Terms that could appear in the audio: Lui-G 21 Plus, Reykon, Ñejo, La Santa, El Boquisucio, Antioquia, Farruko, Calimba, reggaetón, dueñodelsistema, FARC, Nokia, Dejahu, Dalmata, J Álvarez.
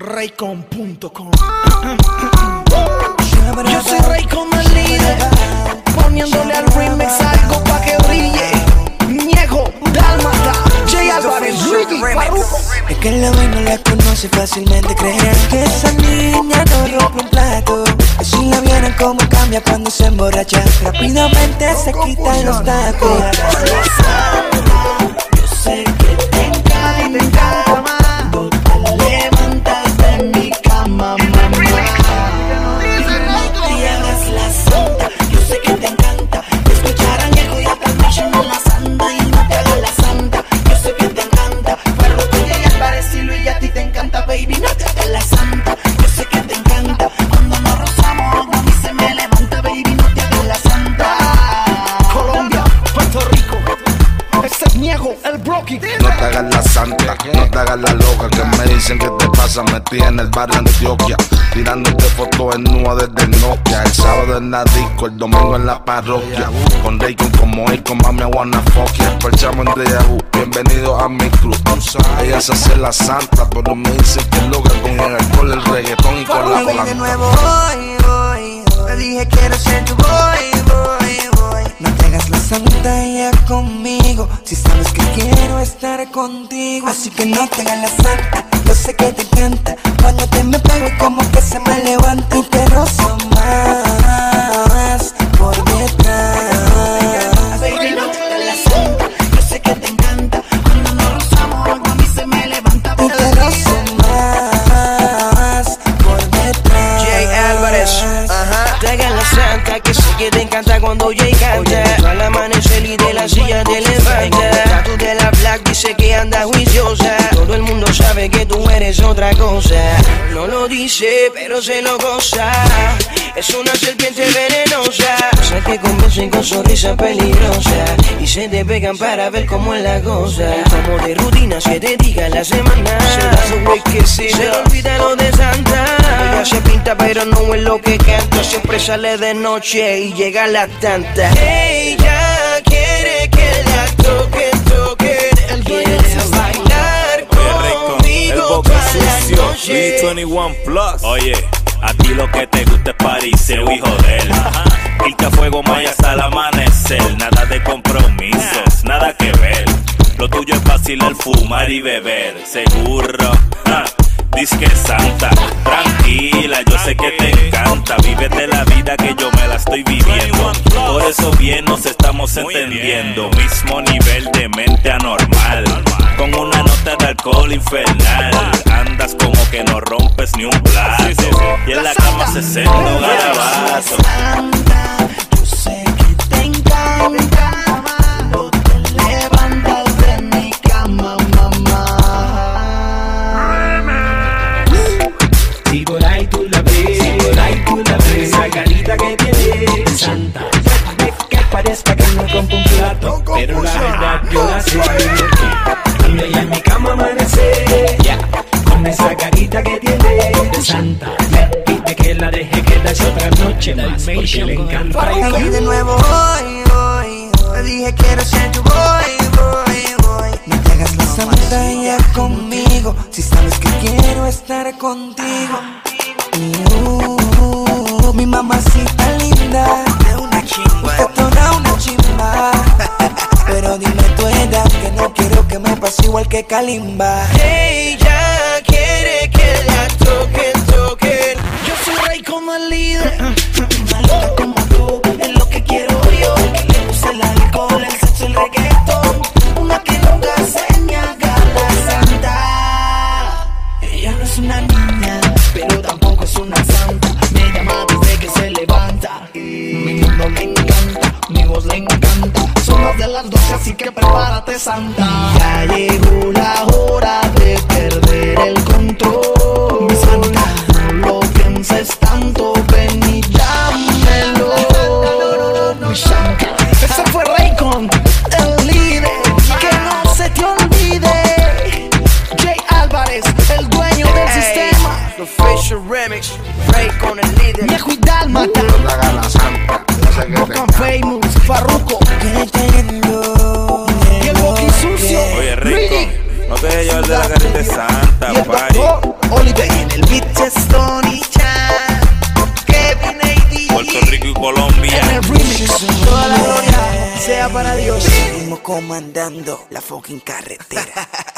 Reykon.com. Yo soy Reykon, el líder, poniéndole al remix algo pa' que brille. Ñejo, Dalmata, J Álvarez, Lui-G remix. Es que la vaina no la conoce, fácilmente creerán que esa niña no rompe un plato. Si la vieran como cambia cuando se emborracha, rápidamente se quitan los tacos. Yo sé que te encanta, no te hagas la santa, no te hagas la loca, que me dicen que te pasa metida en el barrio de Antioquia, tirándote fotos en nua desde Nokia, el sábado en la disco, el domingo en la parroquia, con Reykon como Ico, mami, I wanna fuck you, perchamos en Dejahu, bienvenido a mi club. Ella se hace la santa, pero me dicen que es loca con el alcohol, el reggaetón y con la planta. De nuevo voy, me dije quiero ser tu voy, no te hagas la santa ya conmigo, si sabes que quiero estar contigo. Así que no te hagas la santa, yo sé que te encanta cuando te me pego como que se me levanta y te rozo más por detrás. Baby, no te hagas la santa, yo sé que te encanta cuando nos rozamos algo a mí se me levanta y te rozo más por detrás. J Álvarez, ajá, te hagas la santa, que sé que te encanta cuando yo canta. Al amanecer y de la silla te levanta. Tú de la black dice que anda juiciosa. Todo el mundo sabe que tú eres otra cosa. No lo dice, pero se lo goza. Es una serpiente venenosa. Cosa que convencen con sonrisa peligrosa. Y se te pegan para ver cómo es la cosa. Como de rutina se dedica la semana. Se da su huequecito, se olvida lo de santa. Ella se pinta pero no es lo que canta. Siempre sale de noche y llega a las tantas. Ella quiere que la toque, quiere bailar conmigo toda la noche. Lui-G 21 Plus. Oye, a ti lo que te gusta es pariseo y joder. Irte a fuego maya hasta el amanecer. Nada de compromisos, nada que ver. Lo tuyo es vacilar, fumar y beber. Seguro, dice que es santa. Tranquila, yo sé que te encanta. Vívete la vida que yo me la estoy viviendo. Por eso bien nos estamos entendiendo. Mismo nivel de mente anormal. Con una nota de alcohol infernal. Andas como que no rompes ni un plato. Y en la cama se senta un garabazo. Yo sé que te encanta. No te levantas de mi cama. Esa carita que tiene santa, que parezca que no compro un plato, pero la verdad yo la sé. Y ella en mi cama amanece, con esa carita que tiene santa. Me pide que la deje quedarse otra noche más, porque le encanta. Y de nuevo voy, te dije quiero ser tu voy. No te hagas la santa ya conmigo, si sabes que quiero estar contigo. Mi mamacita linda, es una chimba, una chimba. Pero dime tu edad, que no quiero que me pase igual que Calimba. Ella quiere que la toque. Yo soy Reykon, el líder. Malta como tú, es lo que quiero yo. Que le guste el alcohol, el sexo, el reggaetón. Una que nunca se niega la santa. Ella no es una niña, pero tampoco es una santa. Me llama desde que se levanta. Mi mundo le encanta, mi voz le encanta. Son las de las 12, así que prepárate, santa. Ya llegó la hora de perder el control. Mi santa, no lo pienses tanto, ven y llámelo. Mi santa. Ese fue Reykon, el líder. Que no se te olvide. J Álvarez, el dueño del sistema. The Fisher Remix, Reykon el líder. Ñejo y Dalmata. No te hagas la santa, yo sé que te encanta. Famous, Farruko. Y el boqui sucio. Oye, Reykon, no te dejes llevar de la carita santa, pari. sea para Dios. Seguimos comandando la fucking carretera.